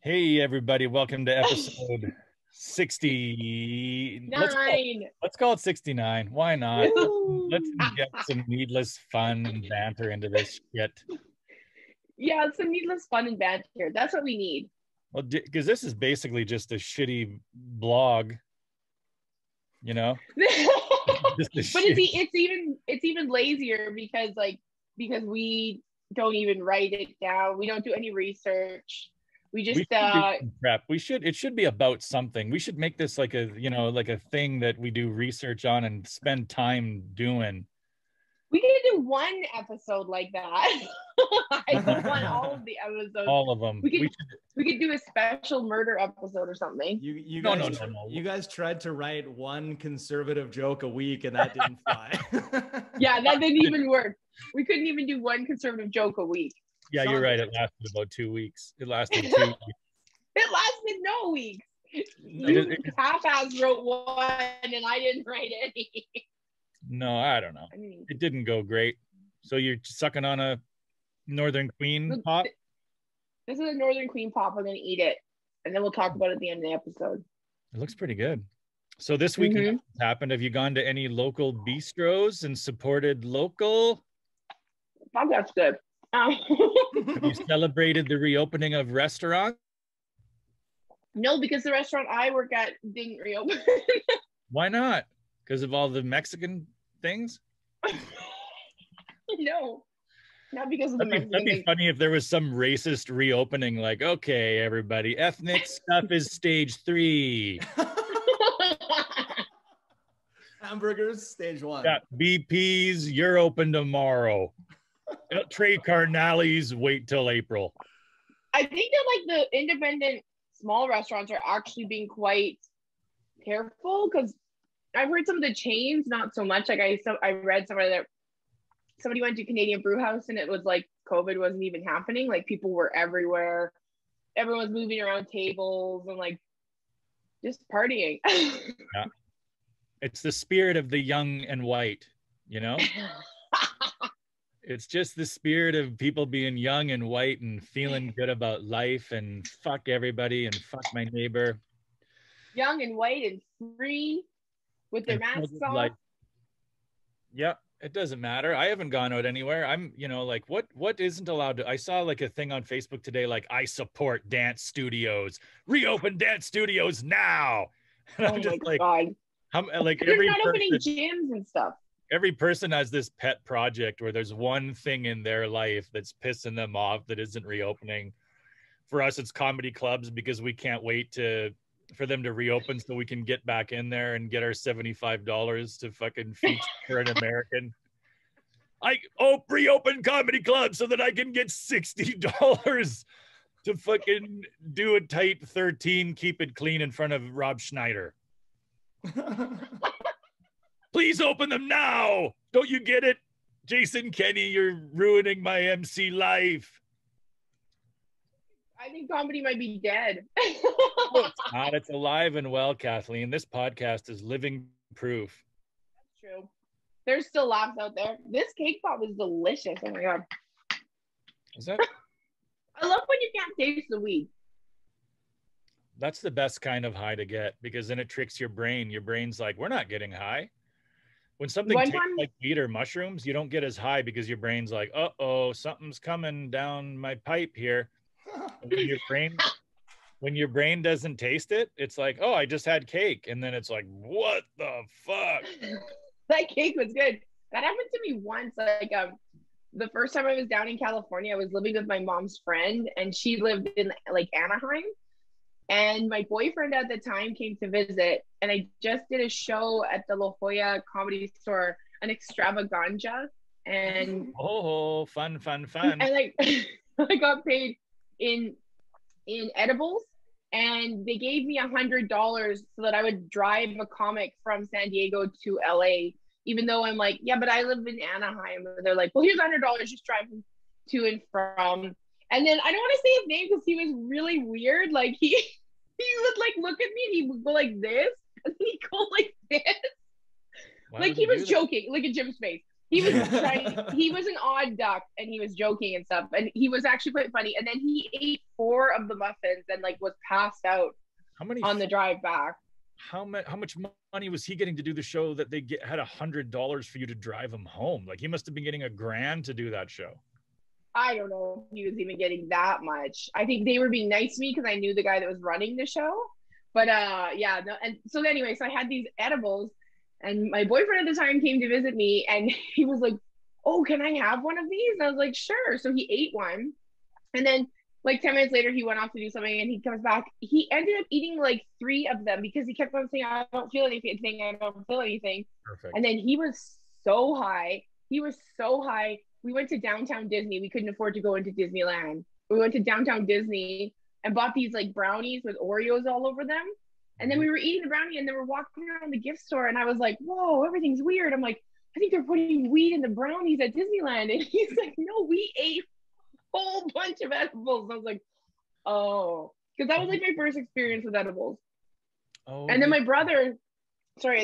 Hey everybody, welcome to episode 69. Let's call it 69. Why not? Woo. Let's get some needless fun and banter into this shit. Yeah, some needless fun and banter. That's what we need. Well, because this is basically just a shitty blog, you know? It's even lazier because we don't even write it down. We don't do any research. It should be about something. We should make this like a thing that we do research on and spend time doing. We could do one episode like that. I want all of the episodes. All of them. We could do a special murder episode or something. You guys tried to write one conservative joke a week and that didn't fly. Yeah, that didn't even work. We couldn't even do one conservative joke a week. Yeah, you're right. It lasted about 2 weeks. It lasted no weeks. You half-ass wrote one and I didn't write any. No, I don't know. It didn't go great. So you're sucking on a Northern Queen pop? This is a Northern Queen pop. I'm going to eat it. And then we'll talk about it at the end of the episode. It looks pretty good. So this week happened. Have you gone to any local bistros and supported local? Oh, that's good. Have you celebrated the reopening of restaurants? No, because the restaurant I work at didn't reopen. Why not? Because of all the Mexican things? No, not because of the Mexican things. That'd be funny if there was some racist reopening, like, okay, everybody, ethnic stuff is stage 3. Hamburgers, stage 1. Yeah, BP's, you're open tomorrow. Trey Carnally's, wait till April. I think that like the independent small restaurants are actually being quite careful, because I've heard some of the chains not so much. Like I read somewhere that somebody went to Canadian Brew House and it was like COVID wasn't even happening. Like people were everywhere, everyone's moving around tables and like just partying. Yeah. It's the spirit of the young and white, you know. It's just the spirit of people being young and white and feeling good about life and fuck everybody and fuck my neighbor. Young and white and free with their masks on. Yeah, it doesn't matter. I haven't gone out anywhere. I'm, you know, like what isn't allowed to, I saw like a thing on Facebook today, like I support dance studios, reopen dance studios now. And I'm just like, they're not opening gyms and stuff. Every person has this pet project where there's one thing in their life that's pissing them off that isn't reopening. For us, it's comedy clubs, because we can't wait for them to reopen so we can get back in there and get our $75 to fucking feature an American. Reopen comedy clubs so that I can get $60 to fucking do a tight 13, keep it clean in front of Rob Schneider. Please open them now. Don't you get it? Jason Kenny, you're ruining my MC life. I think comedy might be dead. No, it's not. It's alive and well, Kathleen. This podcast is living proof. That's true. There's still laughs out there. This cake pop is delicious. Oh my God. Is that? I love when you can't taste the weed. That's the best kind of high to get, because then it tricks your brain. Your brain's like, we're not getting high. When something tastes like weed or mushrooms, you don't get as high because your brain's like, uh-oh, something's coming down my pipe here. When your brain doesn't taste it, it's like, oh, I just had cake. And then it's like, what the fuck? That cake was good. That happened to me once. Like the first time I was down in California, I was living with my mom's friend and she lived in like Anaheim. And my boyfriend at the time came to visit, and I just did a show at the La Jolla Comedy Store, an extravaganza, and fun. And like, I got paid in edibles, and they gave me $100 so that I would drive a comic from San Diego to LA. Even though I'm like, yeah, but I live in Anaheim. And they're like, well, here's $100, just drive to and from. And then I don't want to say his name because he was really weird. Like he would like look at me and he would go like this, and then he'd go like this. Like he was joking. Look at Jim's face. He was trying, he was an odd duck, and he was joking and stuff, and he was actually quite funny. And then he ate 4 of the muffins and like was passed out on the drive back. How much money was he getting to do the show that they had $100 for you to drive him home? Like, he must have been getting $1,000 to do that show. I don't know if he was even getting that much. I think they were being nice to me because I knew the guy that was running the show. But yeah, no, and so anyway, so I had these edibles, and my boyfriend at the time came to visit me, and he was like, "Oh, can I have one of these?" And I was like, "Sure." So he ate one, and then like 10 minutes later, he went off to do something, and he comes back. He ended up eating like 3 of them because he kept on saying, "I don't feel anything. I don't feel anything." Perfect. And then he was so high. He was so high. We went to Downtown Disney. We couldn't afford to go into Disneyland. We went to Downtown Disney and bought these like brownies with Oreos all over them. And then we were eating the brownie, and then we're walking around the gift store, and I was like, "Whoa, everything's weird." I'm like, "I think they're putting weed in the brownies at Disneyland." And he's like, "No, we ate a whole bunch of edibles." And I was like, "Oh," because that was like my first experience with edibles. Oh. And then my brother, came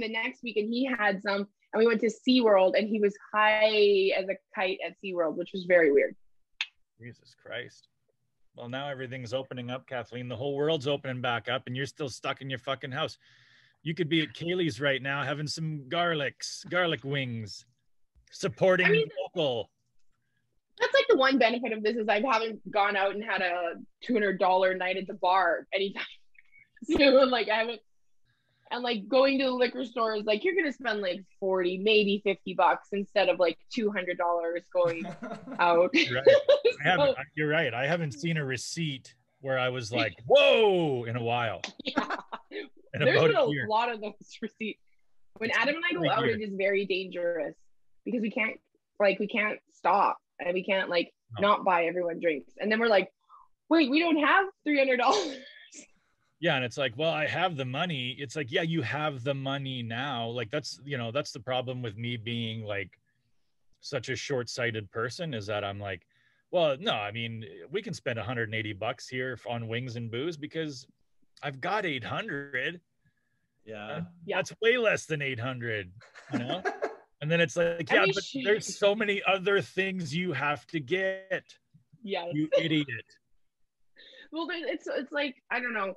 the next week, and he had some, and we went to SeaWorld, and he was high as a kite at SeaWorld, which was very weird. Jesus Christ. Well, now everything's opening up, Kathleen. The whole world's opening back up, and you're still stuck in your fucking house. You could be at Kaylee's right now having some garlic wings, supporting local. That's like the one benefit of this is I haven't gone out and had a $200 night at the bar anytime soon. Like, I haven't, and like going to the liquor store is like, you're going to spend like $40, maybe $50 instead of like $200 going out. You're right. You're right. I haven't seen a receipt where I was like, "Whoa," in a while. Yeah. There's been a lot of those receipts. When Adam and I go out, it is very dangerous because we can't stop, and we can't like not buy everyone drinks. And then we're like, "Wait, we don't have $300. Yeah, and it's like, well, I have the money. It's like, yeah, you have the money now. Like, that's, you know, that's the problem with me being like such a short-sighted person, is that I'm like, well, no, I mean, we can spend $180 here on wings and booze because I've got 800. Yeah. That's way less than 800, you know? And then it's like, yeah, but there's so many other things you have to get. Yeah. You idiot. Well, it's like, I don't know.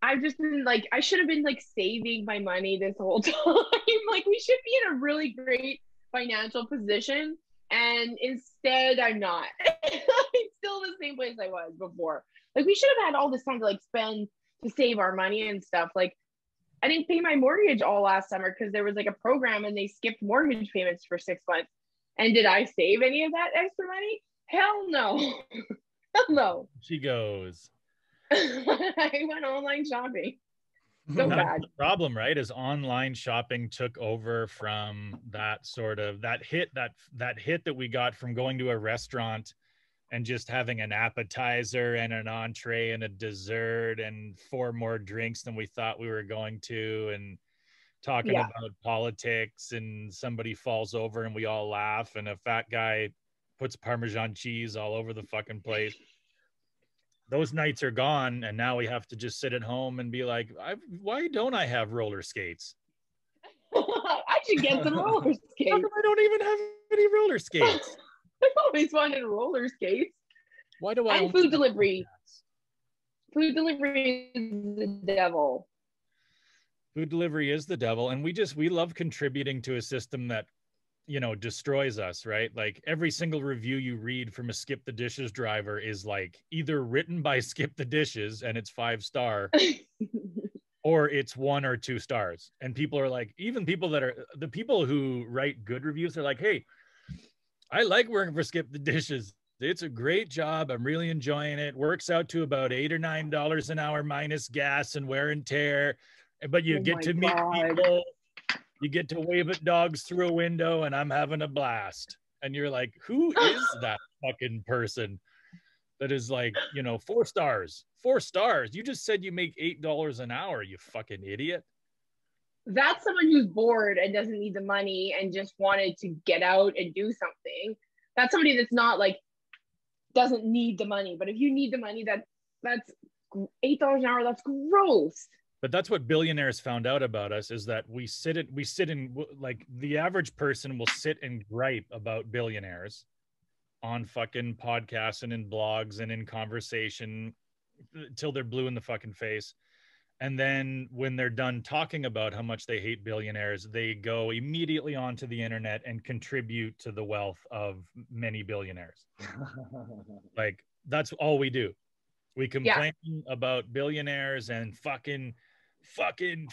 I've just been like, I should have been like saving my money this whole time. Like, we should be in a really great financial position, and instead I'm not. I'm still in the same place I was before. Like, we should have had all this time to like spend to save our money and stuff. Like, I didn't pay my mortgage all last summer because there was like a program and they skipped mortgage payments for 6 months. And did I save any of that extra money? Hell no. Hell no. She goes. I went online shopping. So bad. The problem, right, is online shopping took over from that sort of that hit that we got from going to a restaurant and just having an appetizer and an entree and a dessert and 4 more drinks than we thought we were going to, and talking about politics, and somebody falls over and we all laugh, and a fat guy puts Parmesan cheese all over the fucking place. Those nights are gone, and now we have to just sit at home and be like, why don't I have roller skates? I should get some roller skates. How come I don't even have any roller skates? I've always wanted roller skates. Why do I? And food delivery. Food delivery is the devil. Food delivery is the devil, and we love contributing to a system that, you know, destroys us, right? Like, every single review you read from a Skip the Dishes driver is like either written by Skip the Dishes and it's 5-star or it's 1 or 2 stars. And people are like, even people that are the people who write good reviews are like, "Hey, I like working for Skip the Dishes. It's a great job. I'm really enjoying it. Works out to about $8 or $9 an hour minus gas and wear and tear. But you get to meet people. You get to wave at dogs through a window, and I'm having a blast." And you're like, who is that fucking person that is like, you know, 4 stars? You just said you make $8 an hour, you fucking idiot. That's someone who's bored and doesn't need the money and just wanted to get out and do something. That's somebody that's not like, doesn't need the money. But if you need the money, that's $8 an hour, that's gross. But that's what billionaires found out about us, is that we sit in, like, the average person will sit and gripe about billionaires on fucking podcasts and in blogs and in conversation till they're blue in the fucking face. And then when they're done talking about how much they hate billionaires, they go immediately onto the internet and contribute to the wealth of many billionaires. Like, that's all we do. We complain about billionaires and fuck you,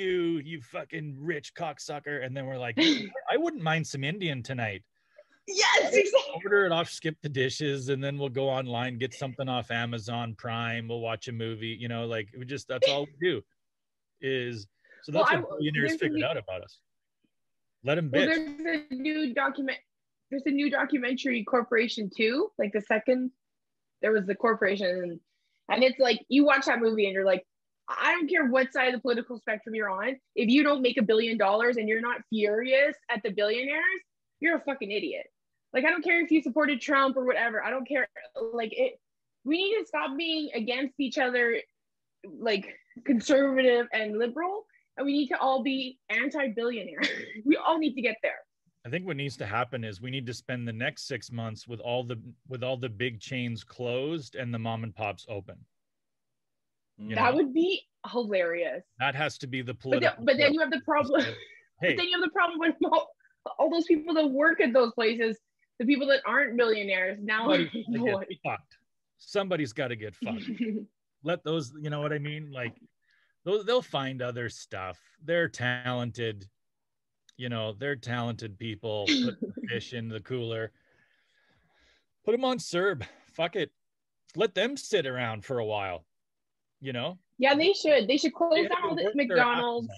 you fucking rich cocksucker. And then we're like, I wouldn't mind some Indian tonight. Yes, exactly. Order it off Skip the Dishes, and then we'll go online, get something off Amazon Prime, we'll watch a movie, you know, like, we just, that's all we do. Is so that's what billionaires figured out about us. Let them bitch. There's a new documentary, Corporation 2, like the second, there was The Corporation, and it's like, you watch that movie and you're like, I don't care what side of the political spectrum you're on, if you don't make $1 billion and you're not furious at the billionaires, you're a fucking idiot. Like, I don't care if you supported Trump or whatever. I don't care. Like, it, we need to stop being against each other, like, conservative and liberal. And we need to all be anti-billionaire. We all need to get there. I think what needs to happen is we need to spend the next 6 months with all the big chains closed and the mom and pops open. You that know? Would be hilarious. That has to be the political. But then you have the problem. Hey. But then you have the problem with all those people that work at those places, the people that aren't billionaires. Now somebody's got to get fucked. Let those, you know what I mean? Like, those, they'll find other stuff. They're talented. You know, they're talented people. Put the fish in the cooler. Put them on CERB. Fuck it. Let them sit around for a while. You know? Yeah, they should. They should close down all the McDonald's.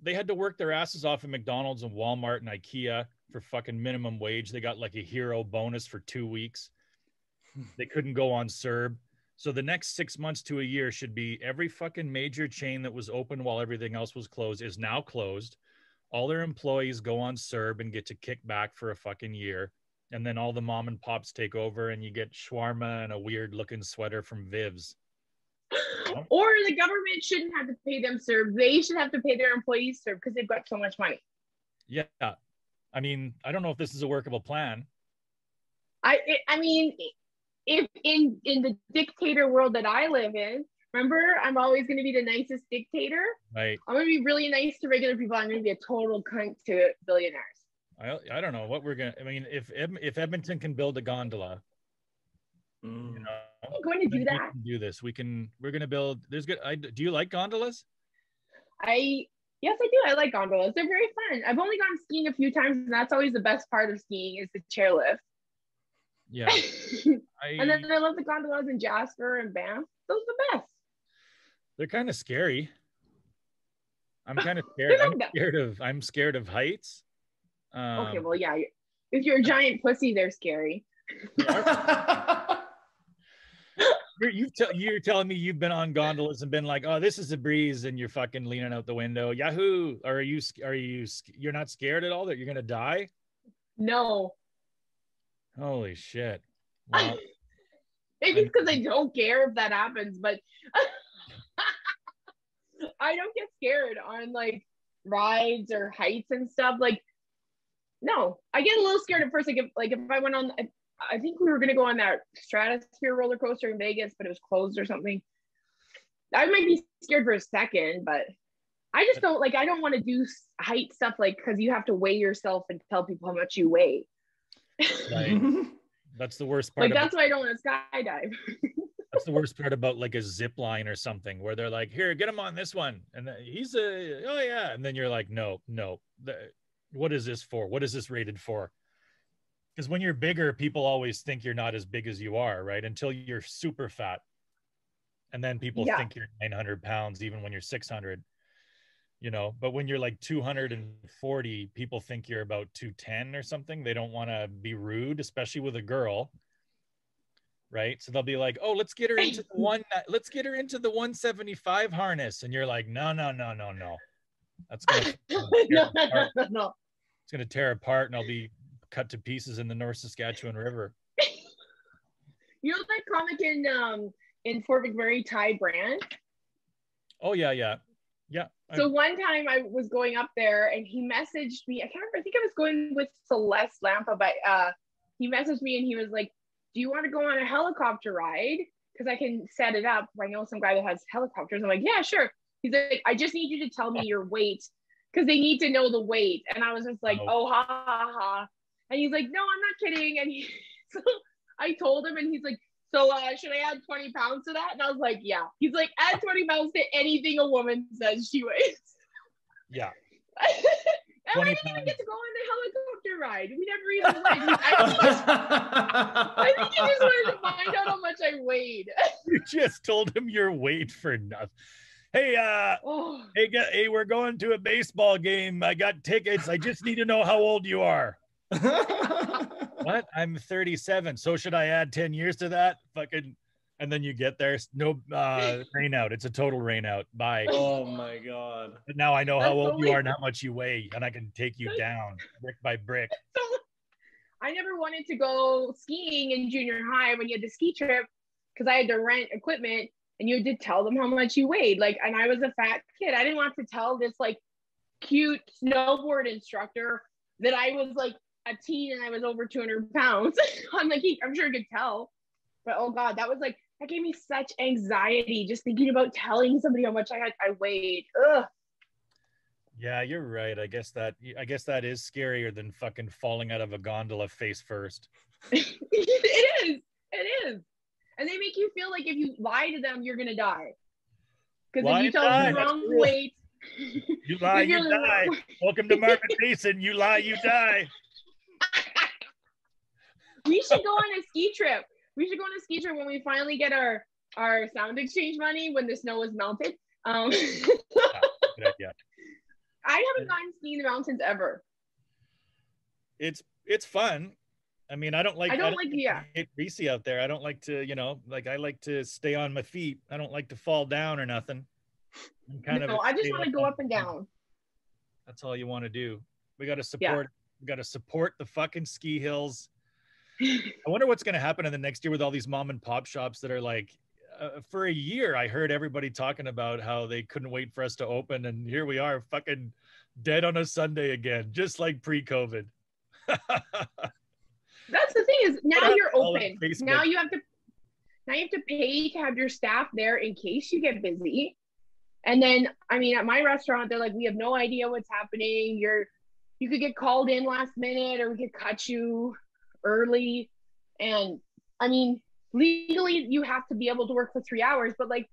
They had to work their asses off at McDonald's and Walmart and Ikea for fucking minimum wage. They got like a hero bonus for 2 weeks. They couldn't go on CERB. So the next 6 months to a year should be every fucking major chain that was open while everything else was closed is now closed. All their employees go on CERB and get to kick back for a fucking year. And then all the mom and pops take over and you get shawarma and a weird looking sweater from Viv's. Or the government shouldn't have to pay them CERB. They should have to pay their employees CERB because they've got so much money. Yeah. I mean, I don't know if this is a workable plan. I mean, if in the dictator world that I live in, remember, I'm always going to be the nicest dictator. Right. I'm going to be really nice to regular people. I'm going to be a total cunt to billionaires. I don't know what we're going to, I mean, if Edmonton can build a gondola, you know, I'm going to do that. We can do this. We're going to build. There's good. Do you like gondolas? Yes, I do. I like gondolas. They're very fun. I've only gone skiing a few times, and that's always the best part of skiing is the chairlift. Yeah. And then I love the gondolas in Jasper and Banff. Those are the best. They're kind of scary. I'm kind of scared. I'm scared of heights. Okay. Well, yeah. If you're a giant pussy, they're scary. You're telling me you've been on gondolas and been like, oh, this is a breeze, and you're fucking leaning out the window. Yahoo! You're not scared at all that you're gonna die? No. Holy shit! Wow. Maybe it's because I don't care if that happens, but I don't get scared on like rides or heights and stuff. Like, no, I get a little scared at first. Like if I went on. I think we were going to go on that stratosphere roller coaster in Vegas, but it was closed or something. I might be scared for a second, but I just don't like, I don't want to do height stuff. Like, cause you have to weigh yourself and tell people how much you weigh. Right. That's the worst part. Like, that's why I don't want to skydive. That's the worst part about like a zip line or something where they're like, here, get him on this one. And he's oh yeah. And then you're like, no. What is this for? What is this rated for? Because when you're bigger, people always think you're not as big as you are, right? Until you're super fat. And then people think you're 900 pounds, even when you're 600, you know? But when you're like 240, people think you're about 210 or something. They don't want to be rude, especially with a girl, right? So they'll be like, oh, let's get her into the 175 harness. And you're like, no. That's going to tear apart and I'll be cut to pieces in the North Saskatchewan River. You know that comic in Fort McMurray, Ty Brand? Oh yeah. Yeah. So one time I was going up there and he messaged me. I can't remember. I think I was going with Celeste Lampa, but he messaged me and he was like, do you want to go on a helicopter ride? Because I can set it up. I know some guy that has helicopters. I'm like, yeah, sure. He's like, I just need you to tell me your weight because they need to know the weight. And I was just like, oh, ha, ha, ha. And he's like, no, I'm not kidding. And so I told him and he's like, so should I add 20 pounds to that? And I was like, yeah. He's like, add 20 pounds to anything a woman says she weighs. Yeah. And I didn't even get to go on the helicopter ride. We never even went. I think he just wanted to find out how much I weighed. You just told him your weight for nothing. Hey, hey, we're going to a baseball game. I got tickets. I just need to know how old you are. What? I'm 37. So should I add 10 years to that? Fucking. And then you get there. No, rain out. It's a total rain out. Bye. Oh my God. But now I know how old you are and how much you weigh, and I can take you down brick by brick. I never wanted to go skiing in junior high when you had the ski trip because I had to rent equipment and you did tell them how much you weighed. Like, and I was a fat kid. I didn't want to tell this like cute snowboard instructor that I was like a teen and I was over 200 pounds. I'm like, I'm sure you could tell. But oh God, that was like, that gave me such anxiety just thinking about telling somebody how much I weighed. Ugh. Yeah, you're right. I guess that is scarier than fucking falling out of a gondola face first. It is. And they make you feel like if you lie to them, you're gonna die. Because if you tell them the wrong weight, you lie, you die. Welcome to Marvin Mason. You lie, you die. We should go on a ski trip. We should go on a ski trip when we finally get our sound exchange money when the snow is melted. Yeah. I haven't gotten skiing in the mountains ever. It's fun. I mean, I don't like it's greasy out there. I don't like to, I like to stay on my feet. I don't like to fall down or nothing. I just want to go up and down. That's all you want to do. We got to support the fucking ski hills. I wonder what's going to happen in the next year with all these mom and pop shops that are like, for a year, I heard everybody talking about how they couldn't wait for us to open. And here we are fucking dead on a Sunday again, just like pre-COVID. That's the thing is now you're open. Now you have to pay to have your staff there in case you get busy. And then, I mean, at my restaurant, they're like, we have no idea what's happening. You could get called in last minute or we could cut you early. And I mean, legally you have to be able to work for 3 hours, but like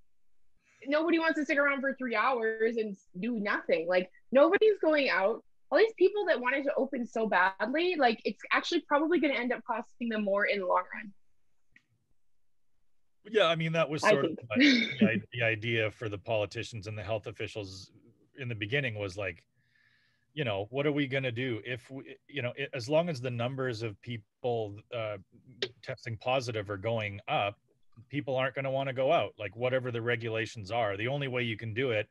nobody wants to stick around for 3 hours and do nothing. Like nobody's going out. All these people that wanted to open so badly, like it's actually probably going to end up costing them more in the long run. Yeah, I mean, that was sort of like the idea for the politicians and the health officials in the beginning was like, what are we going to do if we, as long as the numbers of people testing positive are going up, people aren't going to want to go out. Like whatever the regulations are, the only way you can do it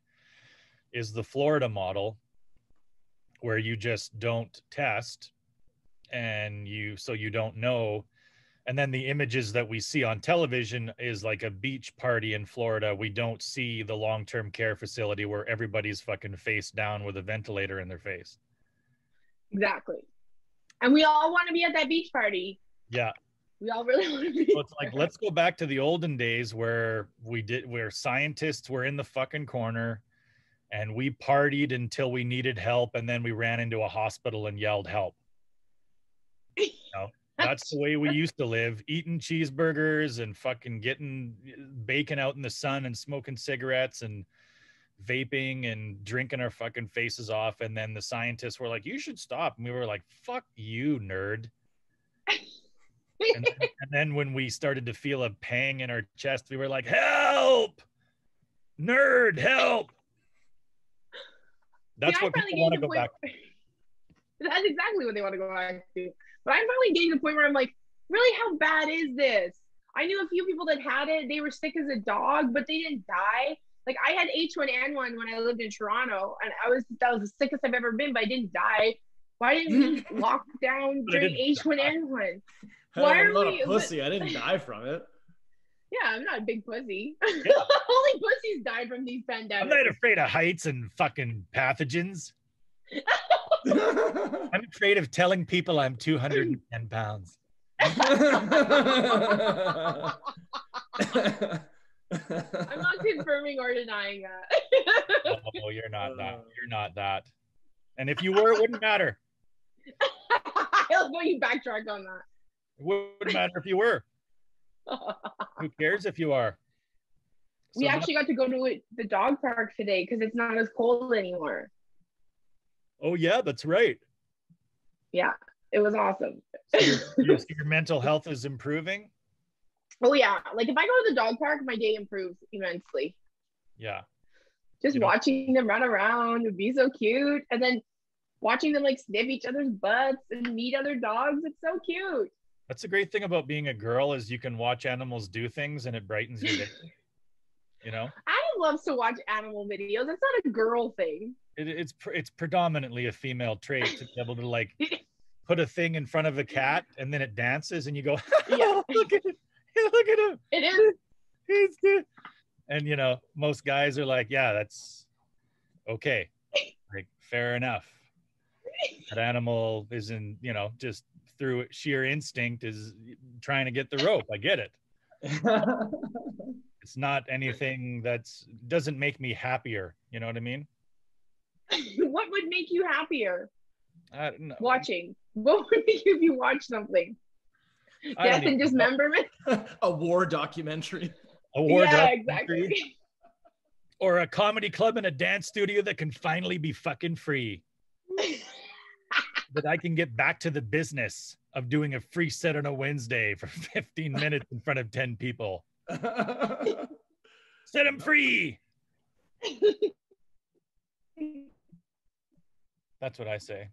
is the Florida model where you just don't test and so you don't know. And then the images that we see on television is like a beach party in Florida. We don't see the long-term care facility where everybody's fucking face down with a ventilator in their face. Exactly. And we all want to be at that beach party. Yeah. We all really want to be. So it's like, let's go back to the olden days where scientists were in the fucking corner and we partied until we needed help. And then we ran into a hospital and yelled help. That's the way we used to live, eating cheeseburgers and fucking getting bacon out in the sun and smoking cigarettes and vaping and drinking our fucking faces off. And then the scientists were like, you should stop. And we were like, fuck you, nerd. and then when we started to feel a pang in our chest, we were like, help, nerd, help. That's what people want to go back to. That's exactly what they want to go back to. But I'm finally getting to the point where I'm like, really, how bad is this? I knew a few people that had it. They were sick as a dog, but they didn't die. Like I had H1N1 when I lived in Toronto, and that was the sickest I've ever been, but I didn't die. Why didn't we lock down during H1N1? Why are we? I'm not a pussy. I didn't die from it. Yeah, I'm not a big pussy. Yeah. Only pussies died from these pandemics. I'm not afraid of heights and fucking pathogens. I'm afraid of telling people I'm 210 pounds. I'm not confirming or denying that. No, you're not that. You're not that. And if you were, it wouldn't matter. I'll go you backtrack on that. It wouldn't matter if you were. Who cares if you are? So we actually got to go to the dog park today because it's not as cold anymore. Oh yeah, that's right. Yeah, it was awesome. So your mental health is improving? Oh yeah, like if I go to the dog park, my day improves immensely. Yeah. Just watching them run around would be so cute. And then watching them like sniff each other's butts and meet other dogs, it's so cute. That's the great thing about being a girl is you can watch animals do things and it brightens your day. You know? Adam loves to watch animal videos. That's not a girl thing. It's predominantly a female trait to be able to like put a thing in front of a cat and then it dances and you go, yeah. Look at it. Look at him. It is. It's good. And you know, most guys are like, yeah, that's okay. Like, fair enough. That animal is in, you know, just through sheer instinct is trying to get the rope. I get it. It's not anything that's doesn't make me happier. You know what I mean? What would make you happier? I don't know. Watching. What would make you if you watch something? Death and dismemberment. A war documentary. A war documentary. Exactly. Or a comedy club and a dance studio that can finally be fucking free. That I can get back to the business of doing a free set on a Wednesday for 15 minutes in front of 10 people. Set them free. That's what I say.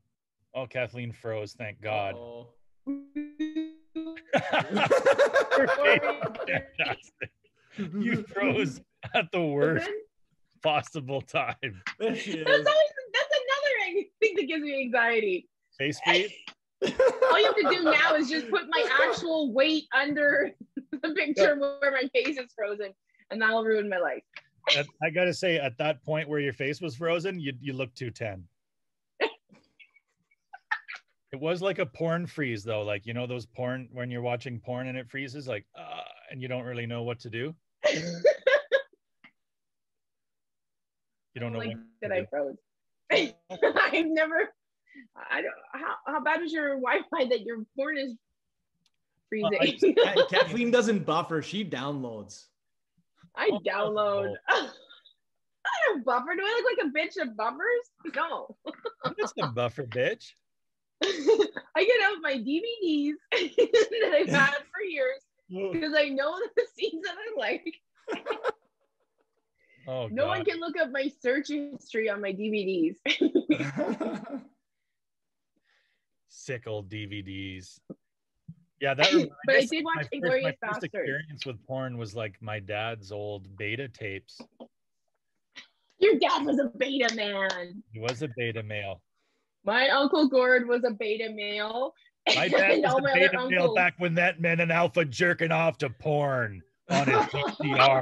Oh, Kathleen froze, thank God. Oh. You froze at the worst possible time. That's another thing that gives me anxiety. Face feed. All you have to do now is just put my actual weight under the picture where my face is frozen, and that'll ruin my life. I gotta say, at that point where your face was frozen, you look 210. It was like a porn freeze though. Like, you know, those porn, when you're watching porn and it freezes, like, and you don't really know what to do. You don't know like that I froze. I've never, I don't, how bad is your Wi-Fi that your porn is freezing? Kathleen doesn't buffer, she downloads. I download. I don't buffer. Do I look like a bitch that buffers? No. I'm just a buffer bitch. I get out my DVDs that I've had for years because I know the scenes that I like. Oh, no one can look up my search history on my DVDs. Sick old DVDs. Yeah, that reminds but I did watch Inglourious Basterds. My first experience with porn was like my dad's old beta tapes. Your dad was a beta man. He was a beta male. My Uncle Gord was a beta male. My dad was a beta male back when that meant an alpha jerking off to porn on his VCR.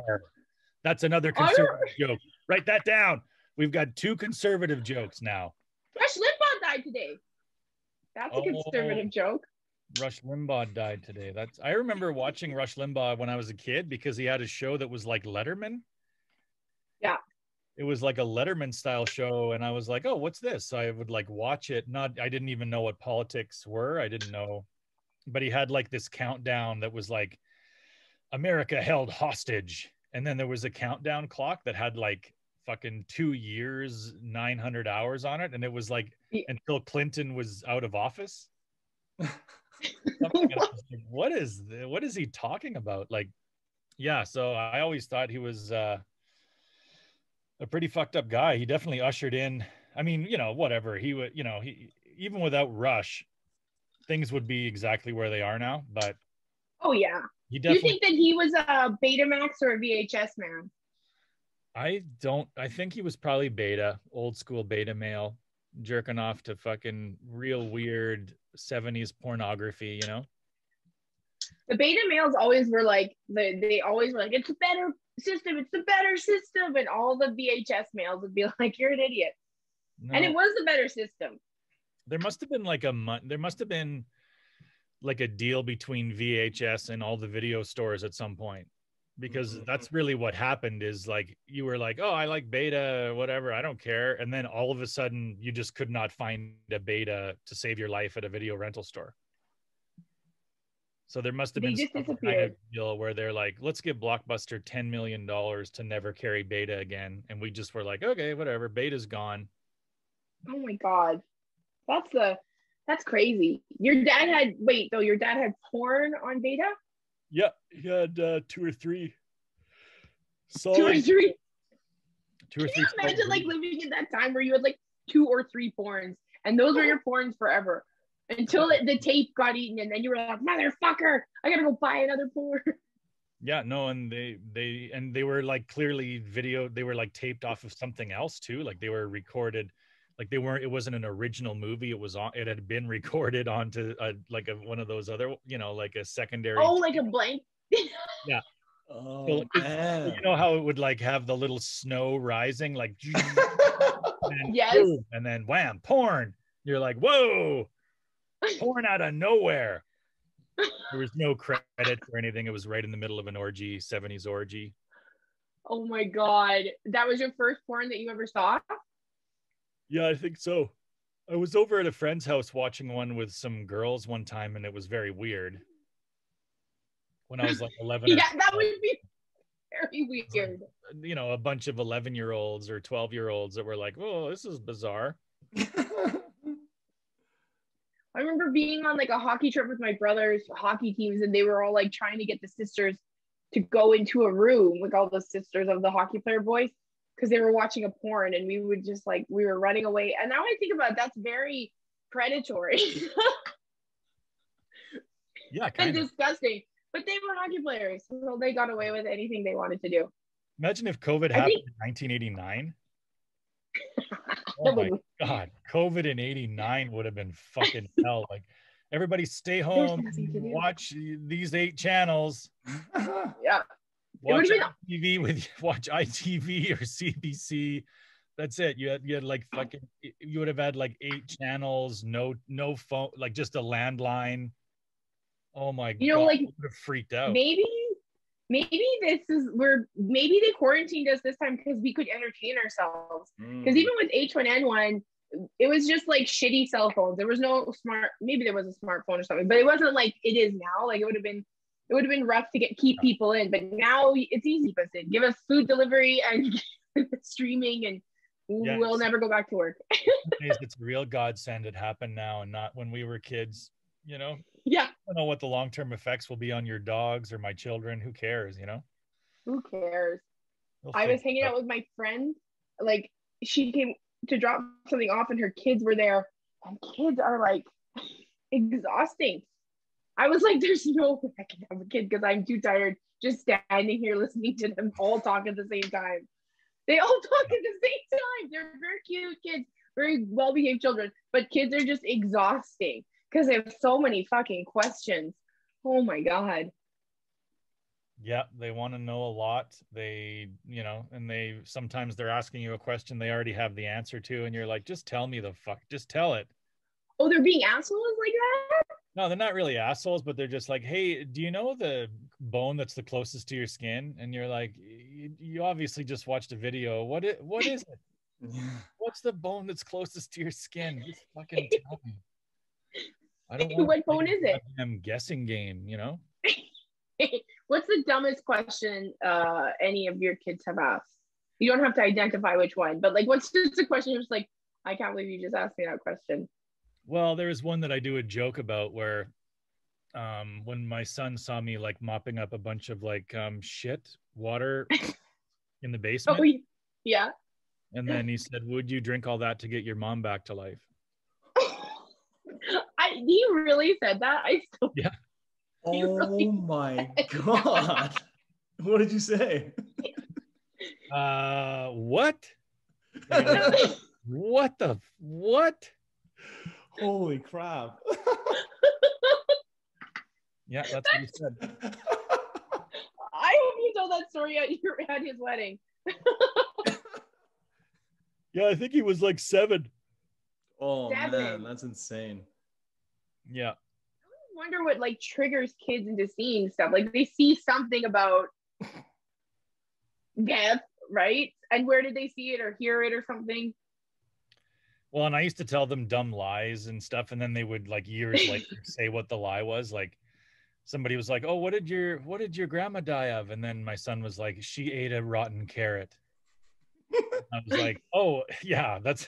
That's another conservative joke. Write that down. We've got two conservative jokes now. Rush Limbaugh died today. That's a conservative joke. Rush Limbaugh died today. I remember watching Rush Limbaugh when I was a kid because he had a show that was like Letterman. Yeah. It was like a Letterman style show. And I was like, oh, what's this? I would like watch it. I didn't even know what politics were. I didn't know, but he had like this countdown that was like America held hostage. And then there was a countdown clock that had like fucking 2 years, 900 hours on it. And it was like, until Clinton was out of office. What is he talking about? Like, yeah. So I always thought he was, a pretty fucked up guy. He definitely ushered in, I mean, you know, whatever he would, you know, he, even without Rush, things would be exactly where they are now, but. Oh yeah. He definitely, you think that he was a Betamax or a VHS man? I think he was probably beta, old school beta male, jerking off to fucking real weird 70s pornography, you know? The beta males always were like, they always were like, it's a better system, it's the better system. And all the VHS males would be like, you're an idiot. No. And it was the better system. There must have been like a deal between VHS and all the video stores at some point, because that's really what happened, is like, you were like, oh, I like beta, whatever, I don't care. And then all of a sudden you just could not find a beta to save your life at a video rental store. So there must have been some kind of deal where they're like, let's give Blockbuster $10 million to never carry beta again. And we just were like, okay, whatever, beta's gone. Oh my God. That's crazy. Your dad had porn on beta? Yeah, he had two or three. Can you imagine like living in that time where you had like 2 or 3 porns, and those were your porns forever until the tape got eaten, and then you were like, motherfucker, I gotta go buy another porn. Yeah, no, and they were like clearly video. They were like taped off of something else too. Like they were recorded. Like it wasn't an original movie. It had been recorded onto one of those other, like a secondary. Oh, like a blank. Yeah. Oh, so, man. You know how it would like have the little snow rising, like. Yes. And then wham, porn. You're like, whoa, porn out of nowhere. There was no credits or anything. It was right in the middle of an orgy, 70s orgy. Oh my God. That was your first porn that you ever saw? Yeah, I think so. I was over at a friend's house watching one with some girls one time, and it was very weird. When I was like 11. Yeah, that would be very weird. A bunch of 11-year-olds or 12-year-olds that were like, oh, this is bizarre. I remember being on like a hockey trip with my brother's hockey teams, and they were all like trying to get the sisters to go into a room with all the sisters of the hockey player boys, because they were watching a porn, and we were running away. And now I think about it, that's very predatory. Yeah, kind of. And disgusting. But they were hockey players, so they got away with anything they wanted to do. Imagine if COVID happened in 1989. Oh my God, COVID in 89 would have been fucking hell. Like, everybody stay home, watch these 8 channels. Yeah. Watch ITV or CBC. That's it. You had like fucking. You would have had like 8 channels. No phone. Like just a landline. Oh my God! I would have freaked out. Maybe maybe they quarantined us this time because we could entertain ourselves. Because even with H1N1, it was just like shitty cell phones. There was no smart. Maybe there was a smartphone or something, but it wasn't like it is now. Like it would have been rough to keep people in, but now it's easy for us to give us food delivery and streaming, and we'll never go back to work. It's a real godsend it happened now and not when we were kids, Yeah. I don't know what the long-term effects will be on your dogs or my children. Who cares, Who cares? I was hanging out with my friend. Like, she came to drop something off and her kids were there, and kids are like exhausting. I was like, there's no way I can have a kid because I'm too tired just standing here listening to them all talk at the same time. They all talk at the same time. They're very cute kids, very well-behaved children, but kids are just exhausting because they have so many fucking questions. Oh my God. Yeah, they want to know a lot. They, and they sometimes they're asking you a question they already have the answer to, and you're like, just tell me the fuck, just tell it. Oh, they're being assholes like that? No, they're not really assholes, but they're just like, hey, do you know the bone that's the closest to your skin? And you're like, you obviously just watched a video. What is it? What's the bone that's closest to your skin? Just fucking tell me. I don't want what bone is it? I'm guessing game, What's the dumbest question any of your kids have asked? You don't have to identify which one, but like, what's just a question you're just like, I can't believe you just asked me that question. Well, there is one that I do a joke about where when my son saw me like mopping up a bunch of like water in the basement. Oh, yeah. And then he said, would you drink all that to get your mom back to life? He really said that? Yeah. Oh really my God. What did you say? What? What? Holy crap. Yeah, that's what he said. I hope you told that story at his wedding. Yeah, I think he was like 7. Oh, man, that's insane. Yeah. I wonder what like triggers kids into seeing stuff. Like they see something about death, right? And where did they see it or hear it or something? Well, and I used to tell them dumb lies and stuff, and then they would like years later say what the lie was. Like somebody was like, "Oh, what did your grandma die of?" And then my son was like, "She ate a rotten carrot." I was like, "Oh, yeah, that's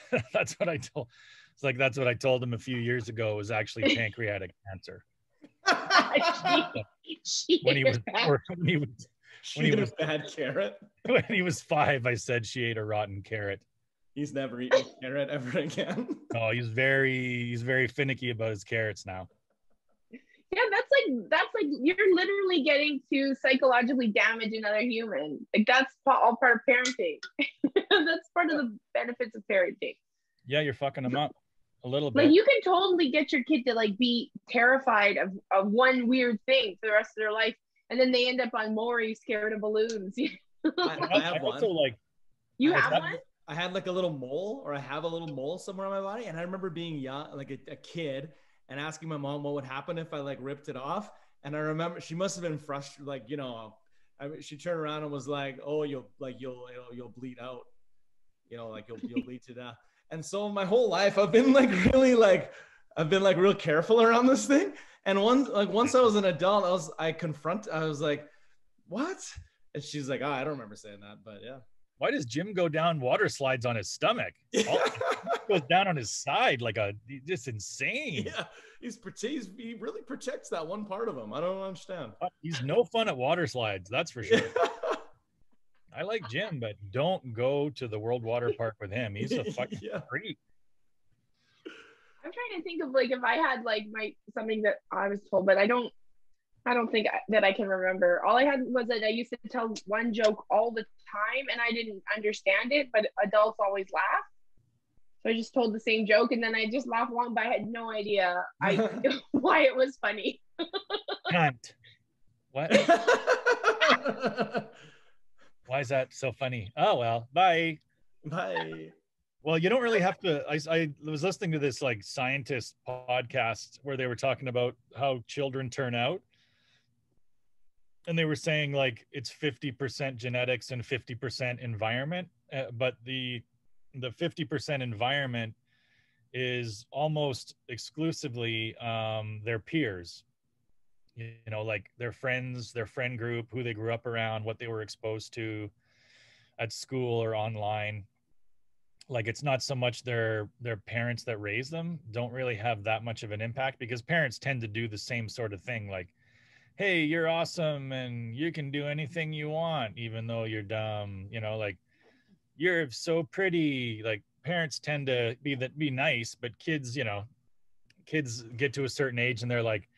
what I told." It's like that's what I told him a few years ago. It was actually pancreatic cancer. When he was 5, I said she ate a rotten carrot. He's never eaten a carrot ever again. Oh, he's very finicky about his carrots now. Yeah, that's like you're literally getting to psychologically damage another human. Like that's all part of parenting. That's part of the benefits of parenting. Yeah, you're fucking them up a little bit. Like you can totally get your kid to like be terrified of one weird thing for the rest of their life, and then they end up on Maury scared of balloons. I had like a little mole, or I have a little mole somewhere on my body. And I remember being young, like a kid, and asking my mom what would happen if I like ripped it off. And I remember she must have been frustrated, like, you know, she turned around and was like, "Oh, you'll bleed out, you know, like you'll bleed to death." And so my whole life I've been like really like, I've been like real careful around this thing. And once I was an adult, I was like, "What?" And she's like, "Oh, I don't remember saying that," but yeah. Why does Jim go down water slides on his stomach? All, he goes down on his side like just insane. Yeah, he really protects that one part of him. I don't understand. He's no fun at water slides, that's for sure. I like Jim, but don't go to the World Water Park with him. He's a fucking freak. I'm trying to think of like if I had like something that I was told, but I don't think that I can remember. All I had was that I used to tell one joke all the time and I didn't understand it, but adults always laugh. So I just told the same joke and then I just laughed along, but I had no idea why it was funny. Cunt. What? Why is that so funny? Oh, well, bye. Bye. Well, you don't really have to. I was listening to this like scientist podcast where they were talking about how children turn out. And they were saying like it's 50% genetics and 50% environment, but the 50% environment is almost exclusively their peers, you know, like their friends, their friend group, who they grew up around, what they were exposed to at school or online. Like it's not so much their parents that raise them don't really have that much of an impact, because parents tend to do the same sort of thing, like, "Hey, you're awesome and you can do anything you want, even though you're dumb," you know, like, "You're so pretty." Like parents tend to be nice, but kids, you know, kids get to a certain age and they're like,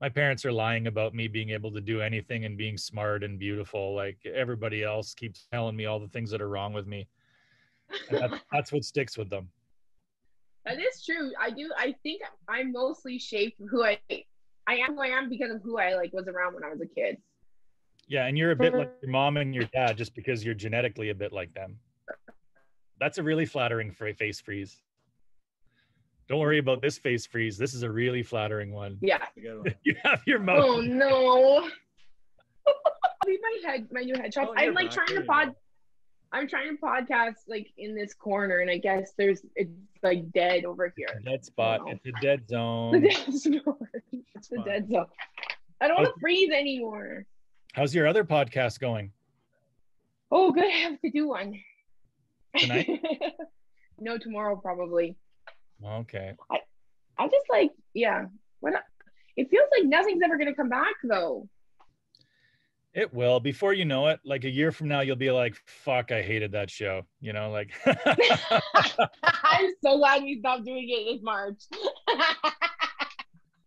"My parents are lying about me being able to do anything and being smart and beautiful. Like everybody else keeps telling me all the things that are wrong with me." And that's what sticks with them. That is true. I think I'm mostly shaped who I am because of who I like was around when I was a kid. Yeah, and you're a bit like your mom and your dad just because you're genetically a bit like them. That's a really flattering face freeze. Don't worry about this face freeze. This is a really flattering one. Yeah. You have your mouth. Oh no. My new head chops. Oh, I'm like I'm trying to podcast like in this corner, and I guess it's like dead over here. It's a dead spot. Oh. It's a dead zone. It's a dead zone. I don't want to breathe anymore. How's your other podcast going? Oh, good. I have to do one tonight. No, tomorrow probably. Okay. I just like it feels like nothing's ever gonna come back though. It will. Before you know it, like a year from now, you'll be like, "Fuck, I hated that show." You know, like. I'm so glad we stopped doing it this March.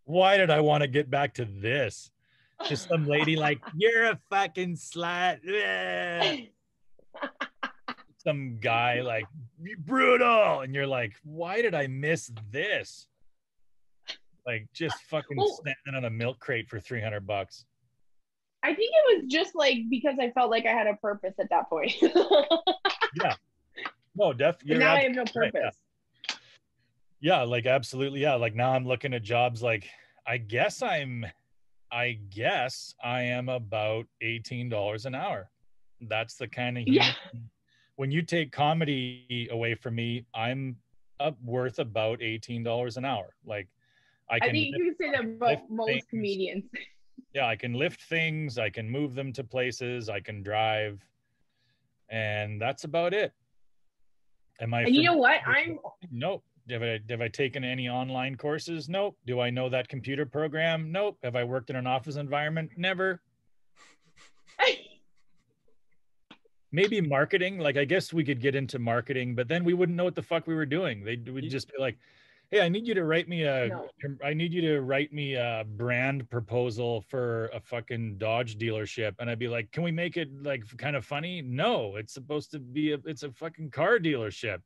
Why did I want to get back to this? Just some lady like, "You're a fucking slut." Some guy like, "Brutal." And you're like, why did I miss this? Like just fucking standing on a milk crate for $300. I think it was just like because I felt like I had a purpose at that point. Yeah. No, definitely. Now I have no purpose. Right, yeah, like absolutely. Yeah, like now I'm looking at jobs like I guess I am about $18 an hour. That's the kind of when you take comedy away from me, I'm worth about $18 an hour. Like I think you can say that about most comedians. Yeah, I can lift things, I can move them to places, I can drive, and that's about it. And you know what? Nope. Have I taken any online courses? Nope. Do I know that computer program? Nope. Have I worked in an office environment? Never. Maybe marketing. Like, I guess we could get into marketing, but then we wouldn't know what the fuck we were doing. They would just be like, hey, I need you to write me a brand proposal for a fucking Dodge dealership. And I'd be like, can we make it like kind of funny? No, it's supposed to be it's a fucking car dealership.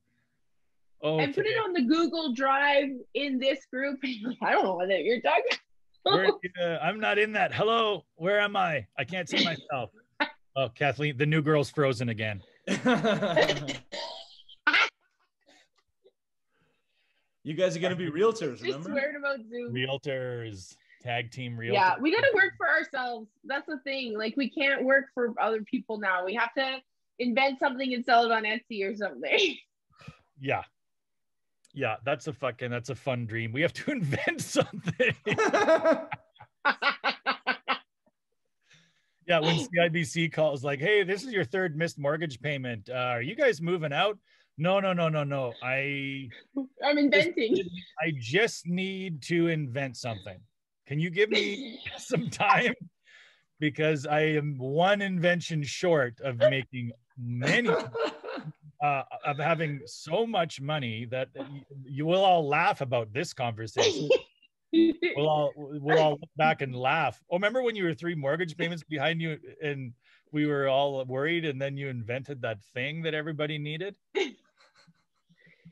Oh, and put it on the Google Drive in this group. I don't know what you're talking about. I'm not in that. Hello, where am I? I can't see myself. Oh, Kathleen, the new girl's frozen again. You guys are going to be realtors, remember? I swear about Zoom. Realtors, tag team realtors. Yeah, we got to work for ourselves. That's the thing. Like, we can't work for other people now. We have to invent something and sell it on Etsy or something. Yeah. Yeah, that's a fun dream. We have to invent something. Yeah, when CIBC calls like, hey, this is your third missed mortgage payment. Are you guys moving out? No. I'm inventing. I just need to invent something. Can you give me some time? Because I am one invention short of making many, of having so much money that you will all laugh about this conversation. We'll all look back and laugh. Oh, remember when you were three mortgage payments behind you and we were all worried and then you invented that thing that everybody needed? Hey,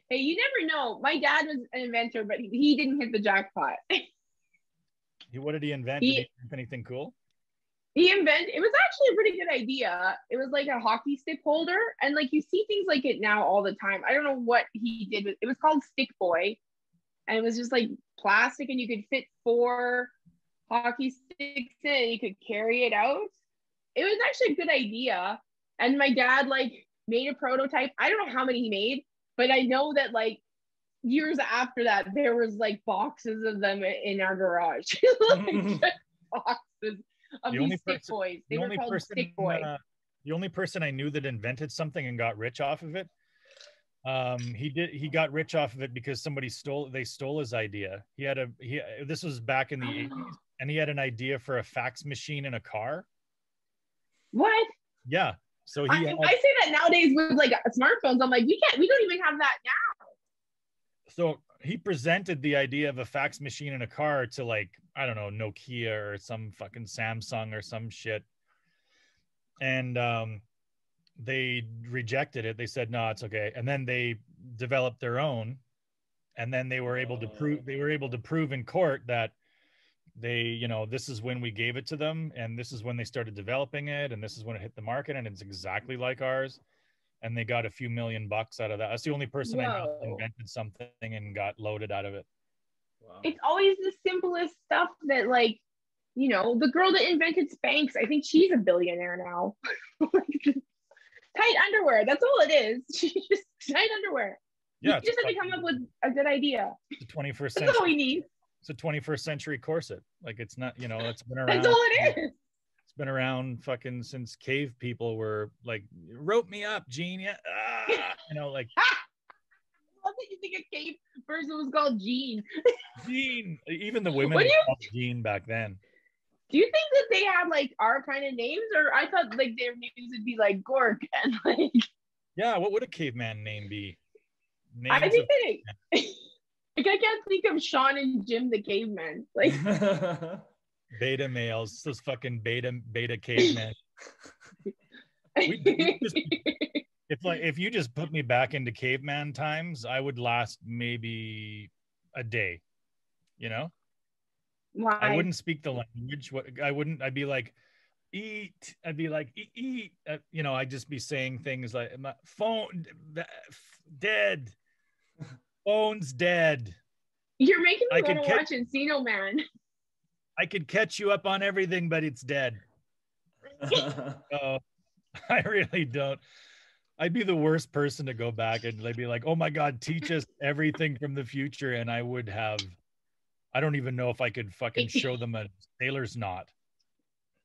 you never know. My dad was an inventor, but he didn't hit the jackpot. What did he invent? Did he invent anything cool? It was actually a pretty good idea. It was like a hockey stick holder. And like you see things like it now all the time. I don't know what he did. It was called Stick Boy. And it was just like plastic and you could fit 4 hockey sticks in and you could carry it out. It was actually a good idea. And my dad like made a prototype. I don't know how many he made, but I know that like years after that, there was like boxes of them in our garage. Like, boxes of these stick boys. They were called Stick Boy. The only person I knew that invented something and got rich off of it, he got rich off of it because somebody stole his idea. This was back in the 80s, and he had an idea for a fax machine in a car. What? Yeah. So I say that nowadays with like smartphones, I'm like, we don't even have that now. So he presented the idea of a fax machine in a car to like, I don't know, Nokia or some fucking Samsung or some shit. And they rejected it. They said, no, it's okay. And then they developed their own. And then they were able to prove in court that they, you know, this is when we gave it to them. And this is when they started developing it. And this is when it hit the market. And it's exactly like ours. And they got a few million bucks out of that. That's the only person I know that invented something and got loaded out of it. Wow. It's always the simplest stuff that like, you know, the girl that invented Spanx, I think she's a billionaire now. Tight underwear. That's all it is. She just tight underwear. Yeah, you just have to come up with a good idea. The 21st century. That's all we need. It's a 21st century corset. Like it's not, you know, it's been around. That's all it is. It's been around fucking since cave people were like, rope me up, Gene. Ah! You know, like. I love that you think a cave person was called Gene. Gene. Even the women called Gene back then. Do you think that they have like our kind of names, or I thought like their names would be like Gork and like? Yeah, what would a caveman name be? I think like I can't think of Sean and Jim the caveman. Like beta males, those fucking beta cavemen. If you just put me back into caveman times, I would last maybe a day, you know. Why? I wouldn't speak the language. I'd be like, eat. I'd be like, eat, eat. You know, I'd just be saying things like, my phone dead. Phone's dead. You're making me want to watch Encino Man. I could catch you up on everything, but it's dead. So I really don't. I'd be the worst person to go back and they'd be like, oh my God, teach us everything from the future. And I would have, I don't even know if I could fucking show them a sailor's knot.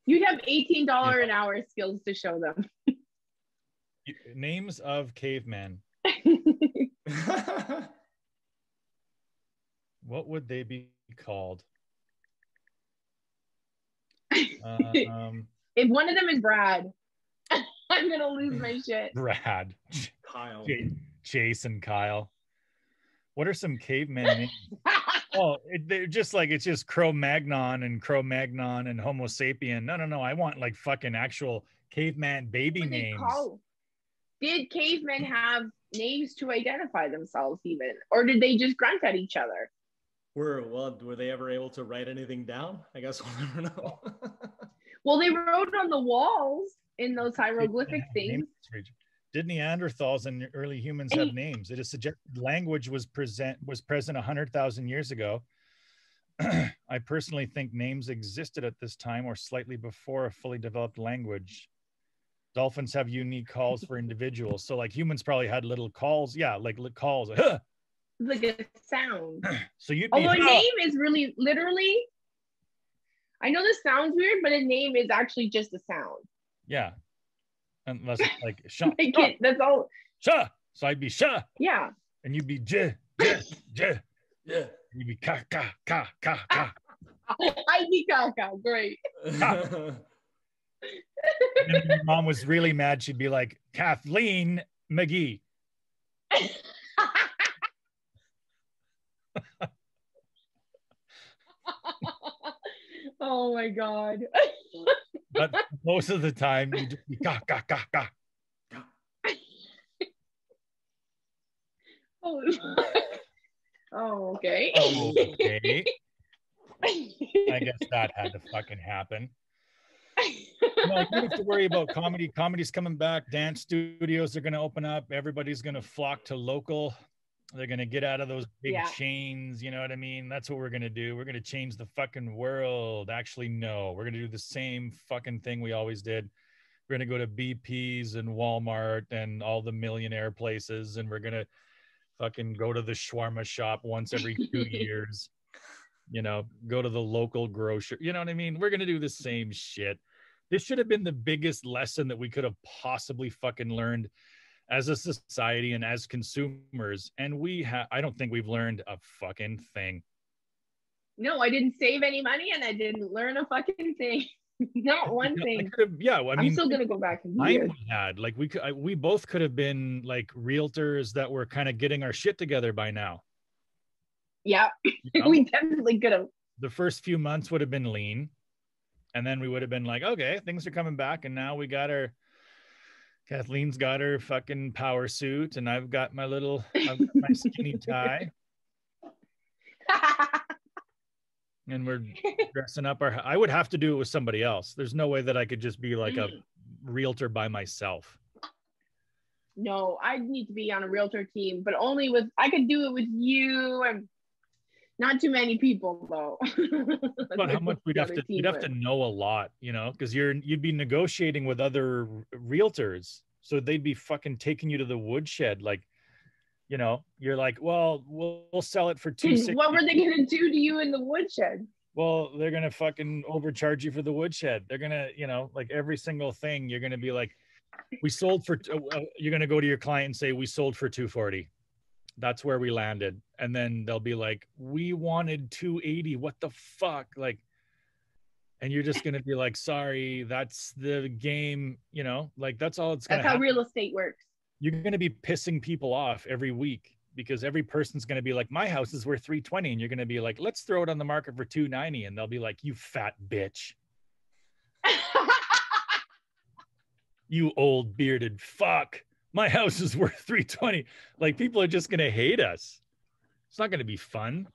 You'd have $18 an hour skills to show them. Names of cavemen. What would they be called? If one of them is Brad, I'm gonna lose my shit. Brad, Kyle, Jason, Kyle. What are some cavemen names? Oh, they're just like, it's just Cro-Magnon and Homo sapien. No, I want like fucking actual caveman baby names. Did cavemen have names to identify themselves even, or did they just grunt at each other? Were they ever able to write anything down? I guess we'll never know. Well, they wrote on the walls in those hieroglyphic things. Did Neanderthals and early humans have names? It is suggested language was present 100,000 years ago. I personally think names existed at this time or slightly before a fully developed language. Dolphins have unique calls for individuals. So like humans probably had little calls. Yeah, like calls. Like a sound. So you'd be, although a name is really literally, I know this sounds weird, but a name is actually just a sound. Yeah. Unless it's like Sha. That's all. Sha. So I'd be Sha. Yeah. And you'd be J. J. Yeah. You'd be Ka. Ka. Ka. Ka. Ka. I'd be Ka. Ka. Great. Ka. And my mom was really mad. She'd be like, Kathleen McGee. Oh my God. But most of the time you just be ka. Oh, okay. Oh, okay. I guess that had to fucking happen. No, you don't have to worry about comedy. Comedy's coming back. Dance studios are going to open up. Everybody's going to flock to local. They're going to get out of those big chains. You know what I mean? That's what we're going to do. We're going to change the fucking world. Actually, no. We're going to do the same fucking thing we always did. We're going to go to BP's and Walmart and all the millionaire places. And we're going to fucking go to the shawarma shop once every 2 years. You know, go to the local grocery. You know what I mean? We're going to do the same shit. This should have been the biggest lesson that we could have possibly fucking learned as a society and as consumers, and I don't think we've learned a fucking thing. No, I didn't save any money, and I didn't learn a fucking thing. Not one thing. I'm still gonna go back and do it. We both could have been like realtors that were kind of getting our shit together by now. Yeah, you know? We definitely could have. The first few months would have been lean, and then we would have been like, okay, things are coming back, and now we got our. Kathleen's got her fucking power suit, and I've got my skinny tie. And we're dressing up I would have to do it with somebody else. There's no way that I could just be like a realtor by myself. No, I'd need to be on a realtor team, but only with, I could do it with you and not too many people though. But how much we'd have to know a lot, you know, because you'd be negotiating with other realtors, so they'd be fucking taking you to the woodshed, like, you know, you're like, well, we'll sell it for $260. What were they gonna do to you in the woodshed? Well, they're gonna fucking overcharge you for the woodshed. They're gonna, you know, like every single thing you're gonna be like, we sold for. You're gonna go to your client and say we sold for $240. That's where we landed. And then they'll be like, we wanted 280. What the fuck? Like, and you're just going to be like, sorry, that's the game. You know, like that's all it's going to happen. That's how real estate works. You're going to be pissing people off every week because every person's going to be like, my house is worth 320. And you're going to be like, let's throw it on the market for 290. And they'll be like, you fat bitch. You old bearded fuck. My house is worth 320. Like people are just gonna hate us. It's not gonna be fun.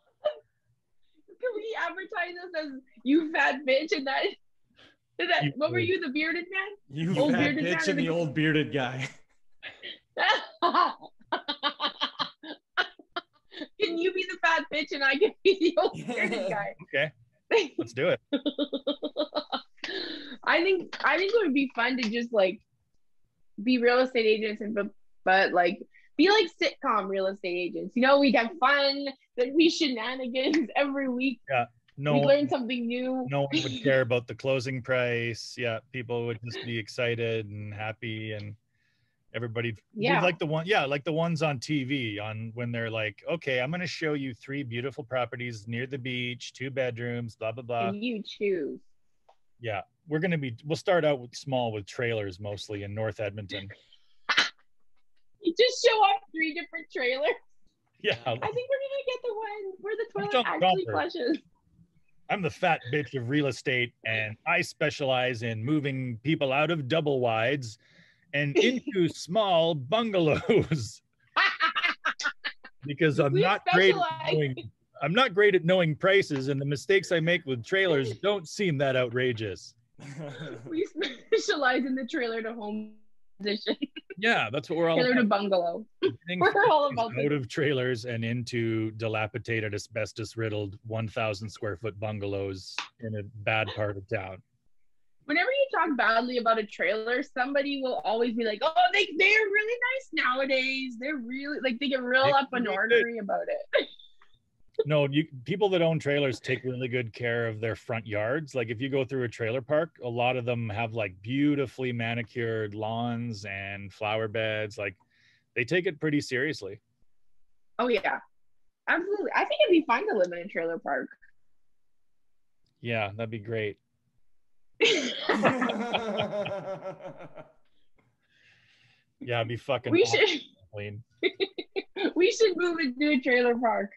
advertise us as you fat bitch and that? What were you, the bearded man? You fat bitch and the old bearded guy. Can you be the fat bitch and I can be the old bearded guy? Okay, let's do it. I think it would be fun to just like be real estate agents and but like be like sitcom real estate agents. You know, we'd have fun. There'd be shenanigans every week. Yeah, we'd learn something new. No one would care about the closing price. Yeah, people would just be excited and happy and. Everybody, yeah, like the ones on TV on when they're like, okay, I'm going to show you 3 beautiful properties near the beach, 2 bedrooms, blah, blah, blah. And you choose. Yeah. We'll start out with small with trailers mostly in North Edmonton. You just show off 3 different trailers. Yeah. I think we're going to get the one where the toilet actually flushes. I'm the fat bitch of real estate and I specialize in moving people out of double wides and into small bungalows because I'm not great at knowing prices, and the mistakes I make with trailers don't seem that outrageous. We specialize in the trailer to home position. Yeah, that's what we're all about. Trailer to bungalow. We're all about out of trailers and into dilapidated, asbestos-riddled 1,000-square-foot bungalows in a bad part of town. Whenever you talk badly about a trailer, somebody will always be like, oh, they're really nice nowadays. They're really, like, they get real up an ornery about it. No, people that own trailers take really good care of their front yards. Like, if you go through a trailer park, a lot of them have, like, beautifully manicured lawns and flower beds. Like, they take it pretty seriously. Oh, yeah. Absolutely. I think it'd be fun to live in a trailer park. Yeah, that'd be great. Yeah, it'd be fucking awesome. We should move into a trailer park.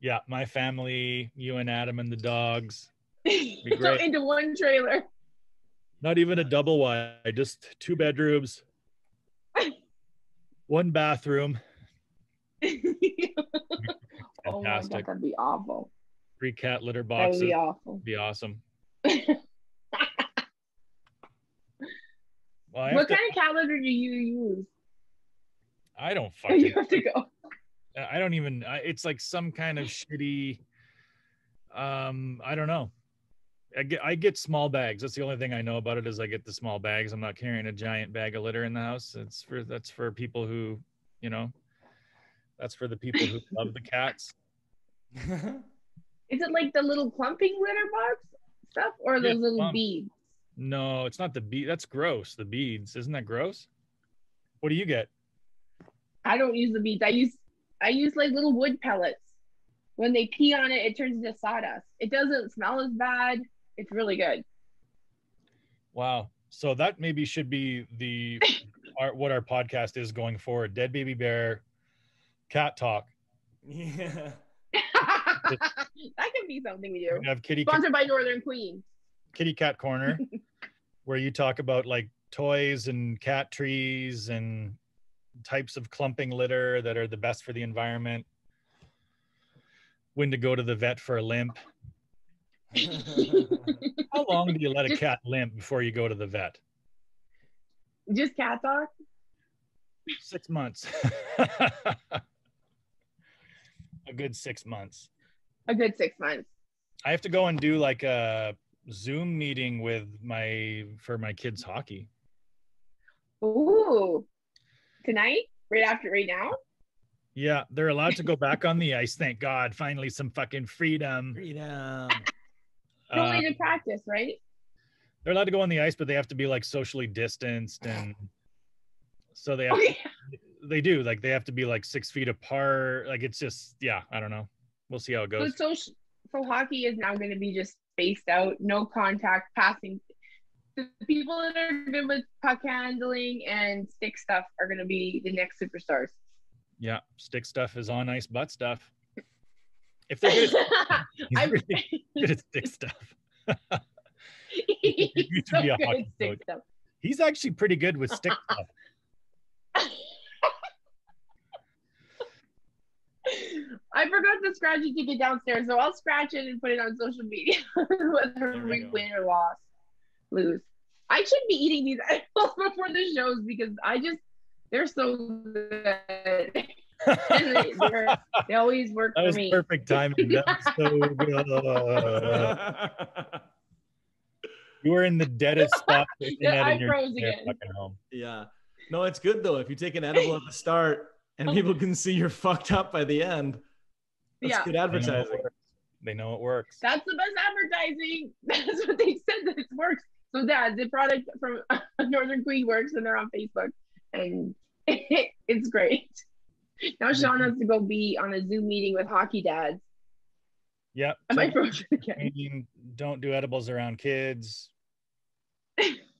Yeah, my family, you and Adam and the dogs. Be great. Into one trailer. Not even a double wide, just 2 bedrooms, 1 bathroom. Oh my God, that'd be awful. 3 cat litter boxes. That'd be awful. It'd be awesome. Well, what kind of cat litter do you use? I don't fucking. You have to go. I don't even. It's like some kind of shitty. I don't know. I get small bags. That's the only thing I know about it is I get the small bags. I'm not carrying a giant bag of litter in the house. That's for people who, you know. That's for the people who love the cats. Is it like the little clumping litter box stuff, or those little beads? No, it's not the bead. That's gross. The beads, isn't that gross? What do you get? I don't use the beads. I use like little wood pellets. When they pee on it, it turns into sawdust. It doesn't smell as bad. It's really good. Wow. So that maybe should be what our podcast is going forward. Dead Baby Bear, cat talk. Yeah. That could be something we do. Have kitty sponsored by Northern Queen. Kitty Cat Corner, where you talk about like toys and cat trees and types of clumping litter that are the best for the environment, when to go to the vet for a limp. How long do you let a cat limp before you go to the vet? Just cat talk? 6 months. A good 6 months. A good 6 months. I have to go and do like a Zoom meeting for my kids' hockey. Ooh, tonight? Right now? Yeah, they're allowed to go back on the ice. Thank God, finally some fucking freedom. Freedom. No way to practice, right? They're allowed to go on the ice, but they have to be like socially distanced, and so they have they have to be like 6 feet apart. Like it's just I don't know. We'll see how it goes. So hockey is now going to be just spaced out, no contact passing. The people that are good with puck handling and stick stuff are going to be the next superstars. Yeah, stick stuff is on ice, butt stuff. If they're good, I'm really good at stick stuff. He's actually pretty good with stick stuff. I forgot to scratch it to get downstairs, so I'll scratch it and put it on social media, whether we win or lose. I should be eating these edibles before the shows because they're so good. They always work for me. That was perfect timing. That was so good. You were in the deadest spot. I froze again. Yeah. No, it's good though. If you take an edible at the start and people can see you're fucked up by the end, that's good advertising. They know it works. That's the best advertising. That's what they said, that it works. So the product from Northern Queen works, and they're on Facebook, and it's great. Now Sean has to go be on a Zoom meeting with hockey dads. Yep. Am I frozen again? I mean, don't do edibles around kids.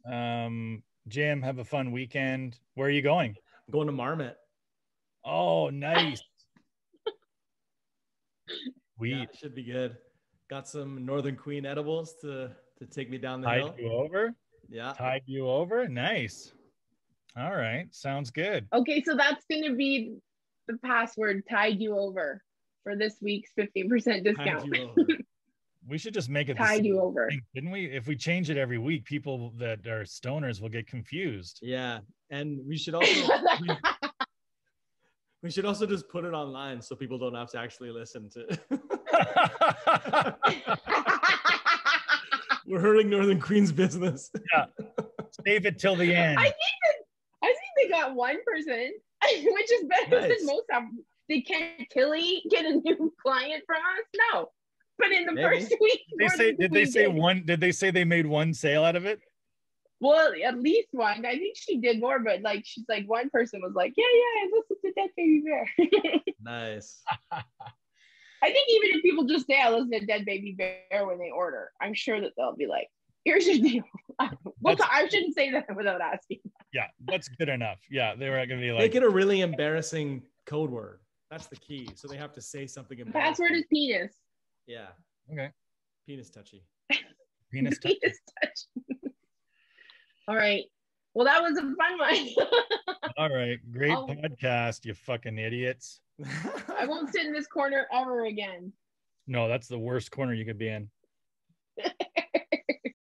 Jim, have a fun weekend. Where are you going? I'm going to Marmot. Oh, nice. It should be good. Got some Northern Queen edibles to take me down the hill. Tide you over? Yeah. Tide you over? Nice. All right. Sounds good. Okay, so that's going to be the password, tide you over, for this week's 15% discount. We should just make it tide you over. Didn't we? If we change it every week, people that are stoners will get confused. Yeah. And we should also we should also just put it online so people don't have to actually listen to We're hurting Northern Queen's business. Yeah. Save it till the end. I think they got one person, which is better than most of them. Did Kelly get a new client from us? No. But in the first week, did they say they made one sale out of it? Well, at least one. I think she did more, but she's like, one person was like, yeah, I listened to Dead Baby Bear. Nice. I think even if people just say I listen to Dead Baby Bear when they order, I'm sure that they'll be like, here's your deal. I shouldn't say that without asking. Yeah, that's good enough. Yeah, they were gonna be like, make it a really embarrassing code word. That's the key. So they have to say something embarrassing. Password is penis. Yeah. Okay. Penis touchy. Penis touchy. Penis touchy. All right. Well, that was a fun one. All right. Great podcast, you fucking idiots. I won't sit in this corner ever again. No, that's the worst corner you could be in.